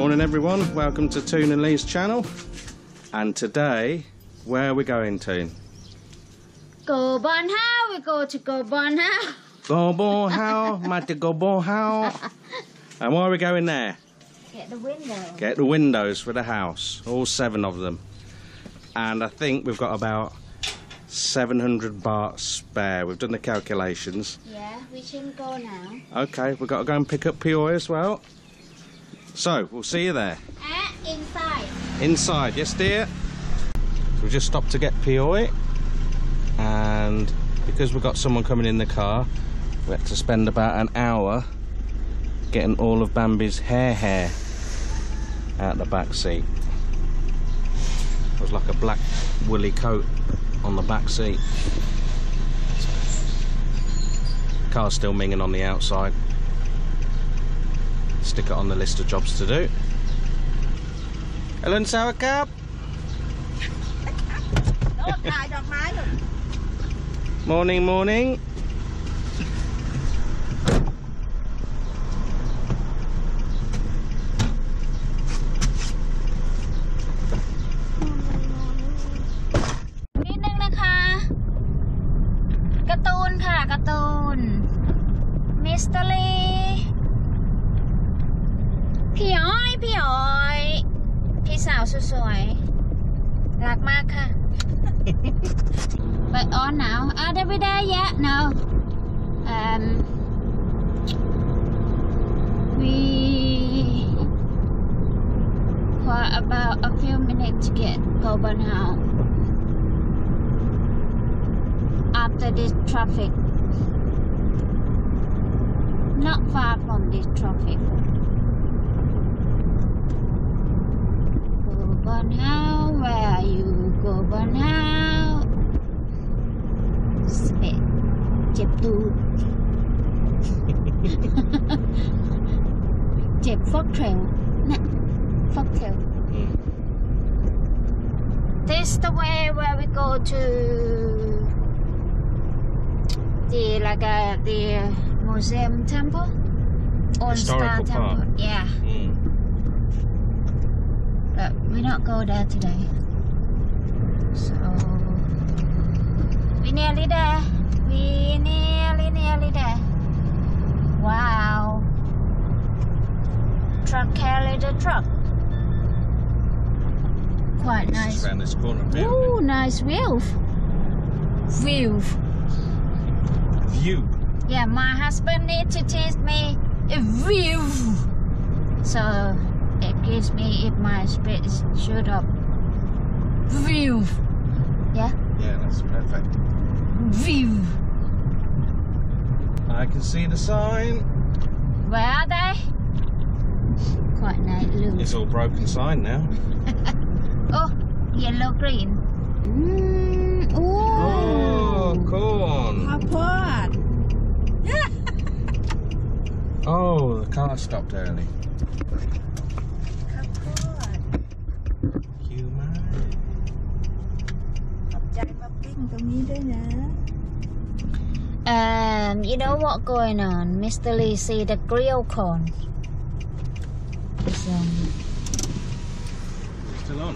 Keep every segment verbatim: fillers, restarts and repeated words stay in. Morning everyone, welcome to Toon and Lee's channel. And today, where are we going, Toon? Coburn House, we go to Coburn House. Coburn House, Mate Coburn House. And why are we going there? Get the windows. Get the windows for the house, all seven of them. And I think we've got about seven hundred baht spare. We've done the calculations. Yeah, we can go now. Okay, we've got to go and pick up Pi Oi as well. So, we'll see you there. And inside. Inside, yes dear. So we just stopped to get Pi Oi, and because we've got someone coming in the car, we had to spend about an hour getting all of Bambi's hair hair out the back seat. It was like a black woolly coat on the back seat. Car's still minging on the outside. Stick it on the list of jobs to do. Ellen Sour Cup! Morning, morning. But on now, are they with there yet? No. Um, we for about a few minutes to get Coburn House after this traffic. Not far from this traffic. Coburn House, where are you? Coburn House. Spit. Chip dude. Chip foxtail. No, foxtail. This is the way where we go to the like uh, the museum temple, Old Star Temple. Yeah. Mm. But we don't go there today. So we nearly there. We nearly, nearly there. Wow. Truck carry the truck. Quite it's nice. Around this corner. Ooh, nice view. View. View. Yeah, my husband needs to teach me a view. So it gives me if my speed is shoot up. View. Yeah. Yeah, that's perfect. View. I can see the sign. Where are they? Quite nice, look. It's all broken sign now. Oh, yellow green. Mm, oh. Oh, corn. Hot. Oh, the car stopped early. Um, you know what going on? Mister Lee see the grill corn. It's um, still on.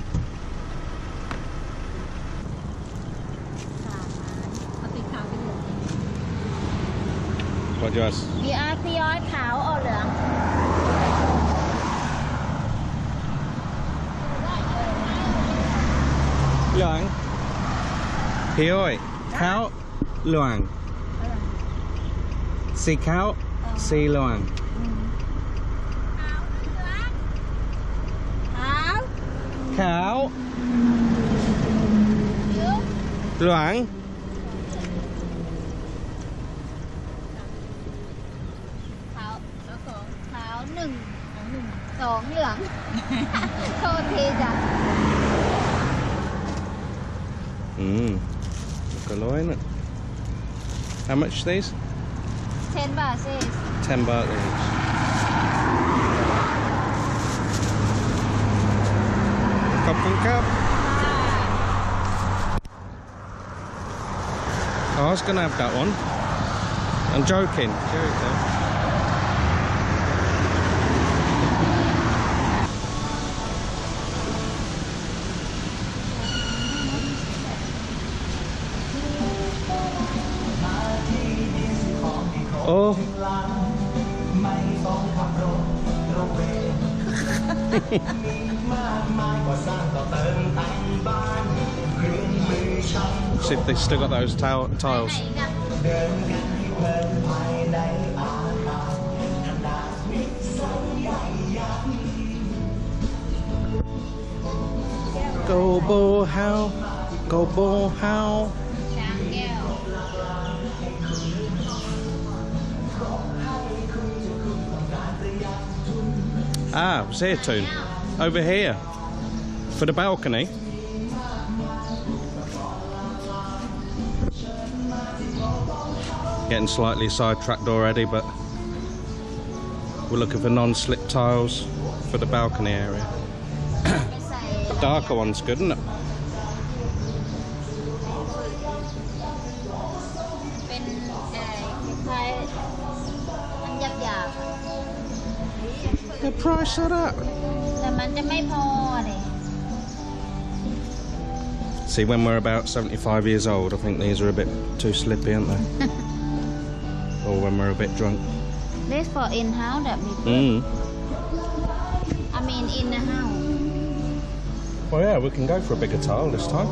What do you ask? You ask the eye cow or the Luang. Pi Oi, cow, luang. Si cow, si luang. Cow, cow, luang. Cow, cow, nung, song luang. Sorry, ja. Mmm, look at it. How much are these? Ten baht each. Ten baht each. Cup and cup. Oh, I was going to have that one. I'm joking. Joking. โอ้See if they still got those tiles. Coburn House, Coburn House. Ah, it's here, Toon. Over here. For the balcony. Getting slightly sidetracked already, but we're looking for non-slip tiles for the balcony area. The darker one's good, isn't it? The price of that. See, when we're about seventy-five years old, I think these are a bit too slippy, aren't they? Or when we're a bit drunk. This for in-house, that'd be good. Mm. I mean, in the house. Well, yeah, we can go for a bigger tile this time.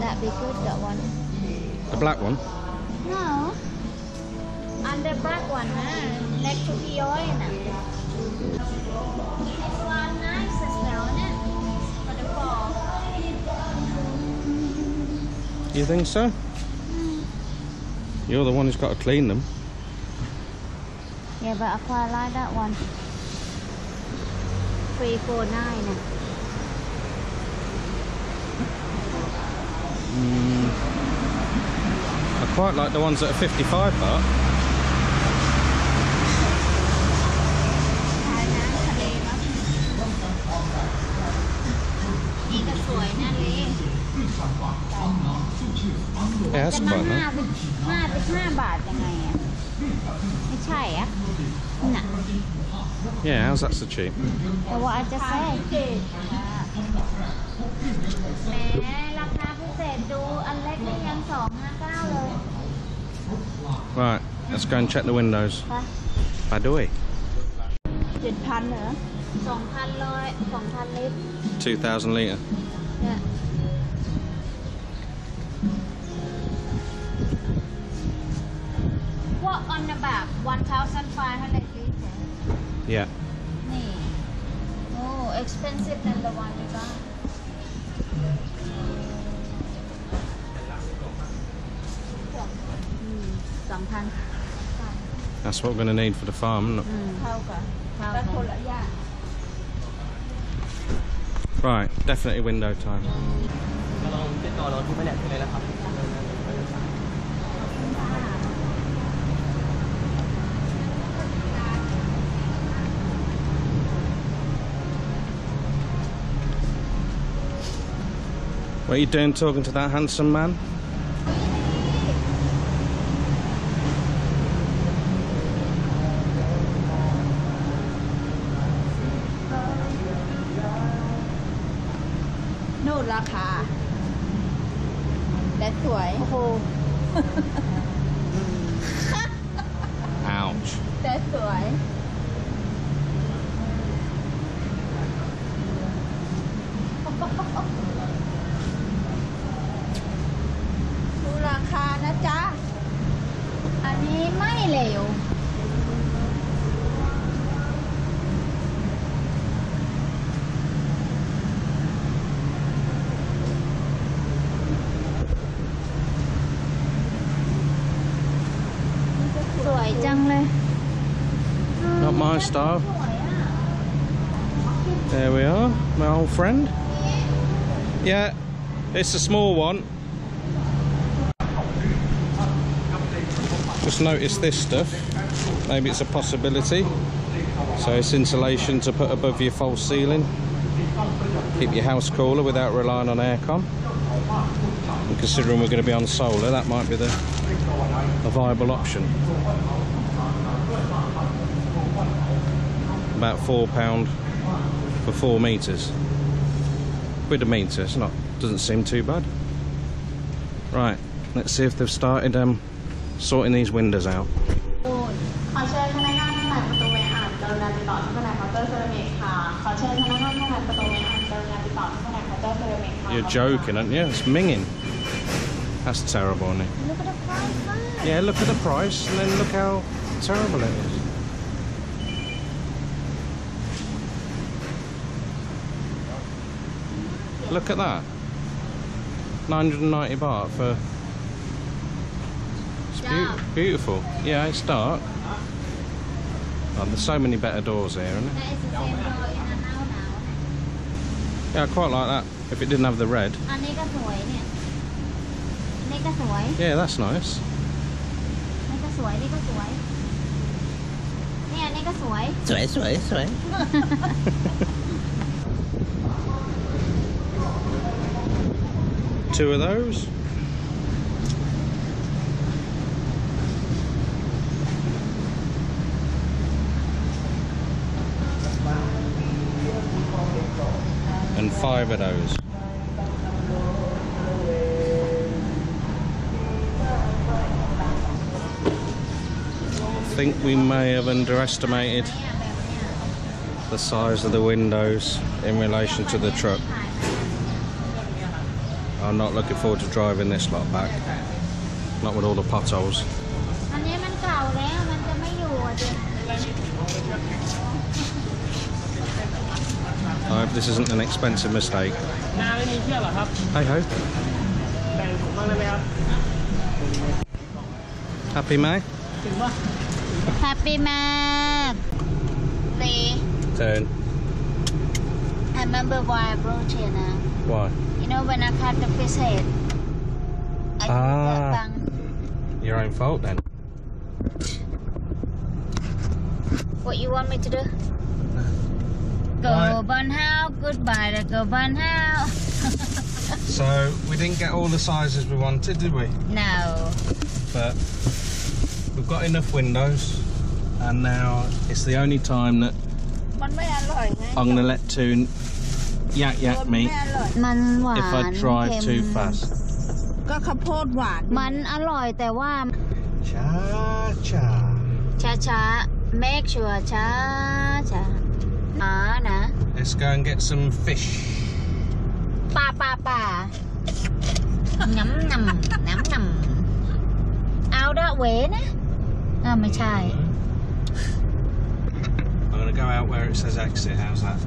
That'd be good, that one. The black one? No. And the black one, huh? Next to Pi Oi, na. This one nice as well, na. For the fall. You think so? Mm. You're the one who's got to clean them. Yeah, but I quite like that one. Three, four, nine, na. Mm. I quite like the ones that are fifty-five baht. Yeah, that's quite nice. Yeah, how's that so cheap? What I just said. Right, let's go and check the windows. Pi Oi. two thousand litre. Yeah. What on the back? one thousand five hundred litres. Yeah. Nee. Oh, expensive than the one we got. Mm. That's what we're going to need for the farm, isn't it? Mm. Right, definitely window time. What are you doing talking to that handsome man? Ouch. That's why. Leo. Not my style. There we are, my old friend. Yeah, it's a small one. Just notice this stuff. Maybe it's a possibility. So it's insulation to put above your false ceiling. Keep your house cooler without relying on aircon. And considering we're going to be on solar, that might be the a viable option. About four pound for four meters. With a meter, it's not. Doesn't seem too bad. Right, let's see if they've started um. sorting these windows out. You're joking, aren't you? It's minging. That's terrible, isn't it? Look at the price, huh? Yeah, look at the price and then look how terrible it is. Look at that. nine hundred and ninety baht for... It's be beautiful. Yeah, it's dark. Oh, there's so many better doors here, isn't it? Yeah, I quite like that. If it didn't have the red. Yeah, that's nice. Two of those. And five of those. I think we may have underestimated the size of the windows in relation to the truck. I'm not looking forward to driving this lot back. Not with all the potholes. I hope this isn't an expensive mistake. Hey ho. Happy May? Happy May. Lee. Turn. I remember why I brought you now. Why? You know, when I cut the fish head, I ah, your own fault then. What you want me to do? Coburn House, goodbye the Coburn House. So we didn't get all the sizes we wanted, did we? No. But we've got enough windows, and now it's the only time that I'm gonna let Toon yak yak me if I drive too fast. Cha cha. Cha cha. Make sure cha cha. Let's go and get some fish. Pa pa pa. Num num num num. Out that way, na? Oh, my child. I'm gonna go out where it says exit. How's that?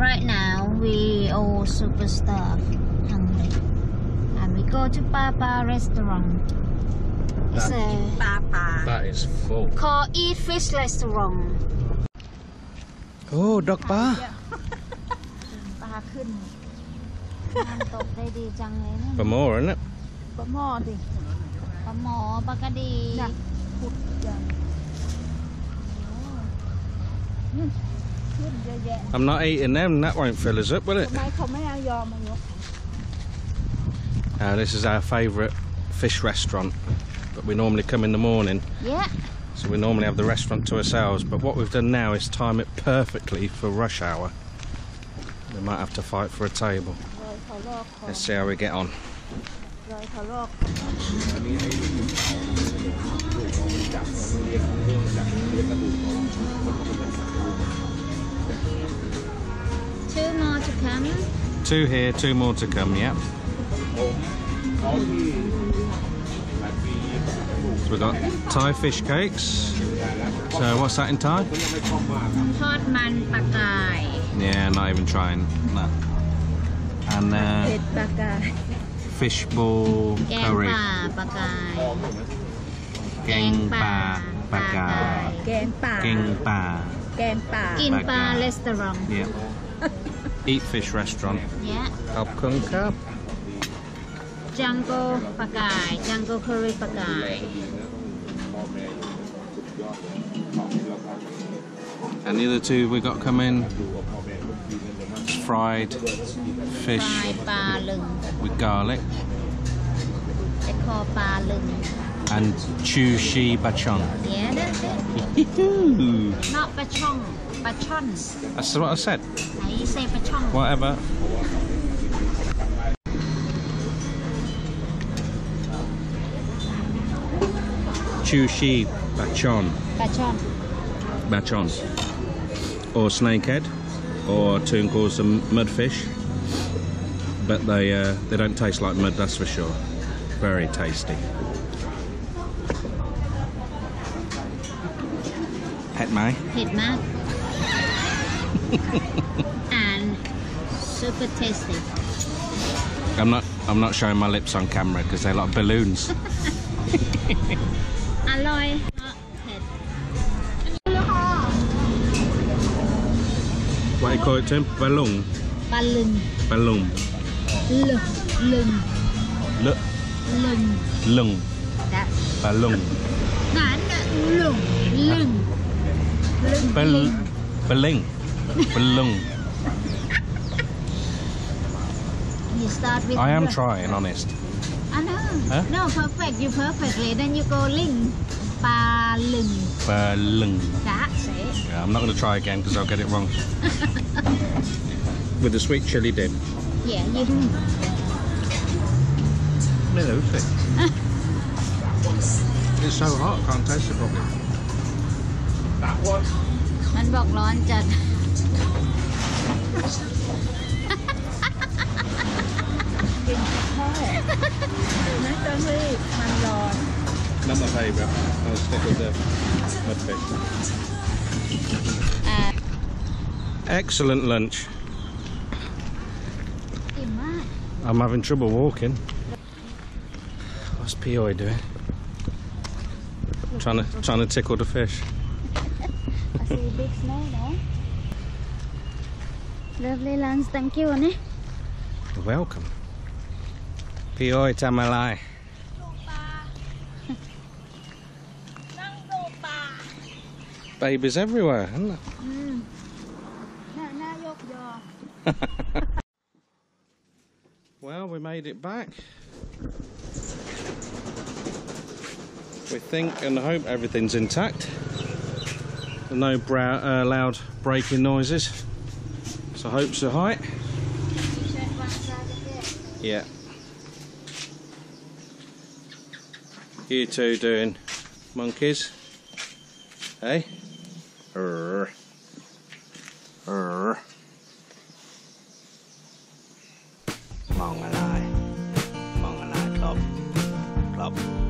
Right now we all super starved, hungry, and we go to Papa restaurant. It's a Papa. That is full. Call Eat Fish restaurant. Oh, dog bar. For more, isn't it? For more, for more, bagadi. I'm not eating them, that won't fill us up, will it? Uh, this is our favourite fish restaurant, but we normally come in the morning. Yeah. So we normally have the restaurant to ourselves, but what we've done now is time it perfectly for rush hour. We might have to fight for a table. Let's see how we get on. Two more to come. Two here, two more to come, yeah. So we've got Thai fish cakes. So what's that in Thai? Hot man pakai. Yeah, not even trying that. And uh, fish ball curry. Gang pa pakai. Gang pa. Gang pa. Gang pa. Gang pa restaurant. Yeah. Eat Fish restaurant. Yeah. Khop Khun Khap. Jungle Pagai. Jungle curry pagai. And the other two we got coming. Fried fish with garlic. They call pa lung. And chu shi bachon. Yeah, that's it. Not bachon. Bachons. That's what I said. No, you say bachon. Whatever. Chushi Bachon. Bachon. Bachon. Or snakehead, or Toon calls them mudfish. But they uh, they don't taste like mud, that's for sure. Very tasty. Het mai. Het mai. And super tasty. I'm not I'm not showing my lips on camera because they're like balloons. Alloy. What do you call it, Tim? Balloon. Balloon. Balloon. Lung. Lung. Lung. Lung. That's balloon. Lung. Lung. Balloon. Balloon. Balloon. You start with I am look. Trying, honest. I know. Huh? No, perfect. You perfectly. Then you go ling. Balloon. Balloon. That's it. Yeah, I'm not going to try again because I'll get it wrong. With the sweet chilli dip. Yeah, you do. Hello, it? It's so hot, I can't taste it properly. That one. It's hot, Jad. Not my favourite. I'll stick with the mudfish. Uh, Excellent lunch. I'm having trouble walking. What's Pi Oi doing? Look, trying to look. trying to tickle the fish. I see a big smell there. Lovely lunch, thank you, Annie. You're welcome. Pi Oi Tamalai. Babies everywhere, isn't there? Mm. Well, we made it back. We think and hope everything's intact. No brow, uh, loud braking noises. So hopes are high. Yeah. You two doing monkeys? Hey? Urgh. Urgh. Mong and I, Mong and I, club, club.